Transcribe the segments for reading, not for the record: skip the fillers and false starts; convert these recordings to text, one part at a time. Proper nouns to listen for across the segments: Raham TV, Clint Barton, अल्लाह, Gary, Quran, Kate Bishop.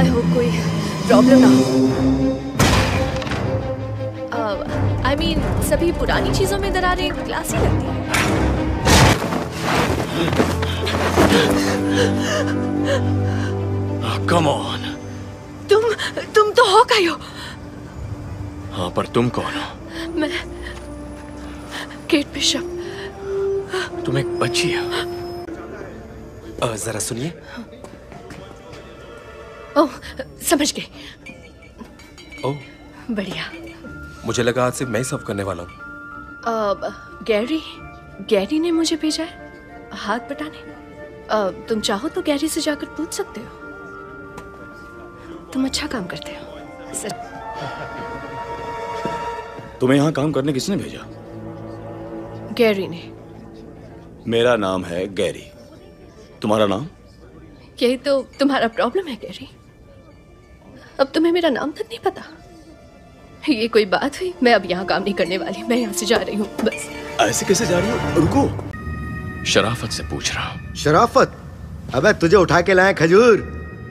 I hope कोई problem ना हो। आई मीन सभी पुरानी चीजों में दरारें क्लासी लगती है। कम ऑन, तुम तो हो गई हो। हाँ, पर तुम कौन हो? मैं केट बिशप। तुम एक बच्ची हो। जरा सुनिए। ओह, समझ गए। ओह, बढ़िया। मुझे लगा आज सिर्फ मैं सर्व करने वाला हूँ। गैरी ने मुझे भेजा है हाथ बटाने। तुम चाहो तो गैरी से जाकर पूछ सकते हो। तुम अच्छा काम करते हो सर। तुम्हें यहाँ काम करने किसने भेजा? गैरी ने। मेरा नाम है गैरी। तुम्हारा नाम? यही तो तुम्हारा प्रॉब्लम है गैरी। अब तुम्हें मेरा नाम तक नहीं पता। ये कोई बात हुई? मैं अब यहाँ काम नहीं करने वाली। मैं यहाँ से जा रही हूँ बस। ऐसे कैसे जा रही हो? रुको, शराफत से पूछ रहा हूँ। शराफत? अबे तुझे उठा के लाए खजूर।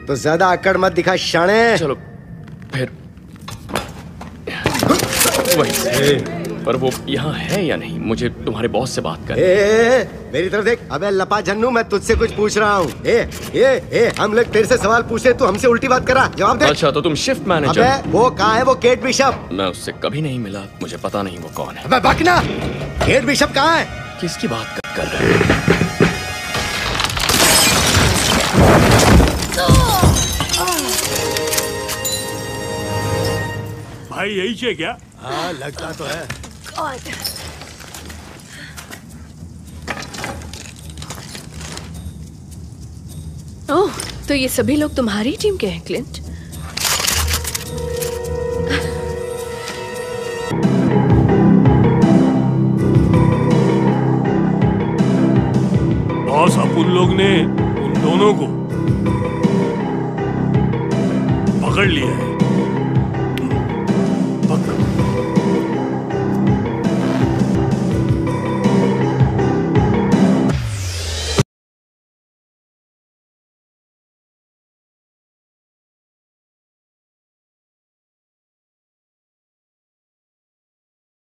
तो ज्यादा आकड़ मत दिखा शाणे। चलो फिर वही। पर वो यहाँ है या नहीं? मुझे तुम्हारे बॉस से बात करनी है। मेरी तरफ देख। अबे लपा झन्नू, मैं तुझसे कुछ पूछ रहा हूँ। हम लोग तेरे से सवाल पूछे, तू हमसे उल्टी बात करा। जवाब दे। अच्छा, तो तुम शिफ्ट मैनेजर? अबे वो कहाँ है वो केट बिशप? मैं उससे कभी नहीं मिला, मुझे पता नहीं वो कौन है। अबे बकना, केट बिशप कहाँ है? किसकी बात कर रहे? भाई यही है क्या? हाँ, लगता तो है। ओह, तो ये सभी लोग तुम्हारी टीम के हैं क्लिंट। बॉस, अब उन लोग ने उन दोनों को पकड़ लिया है।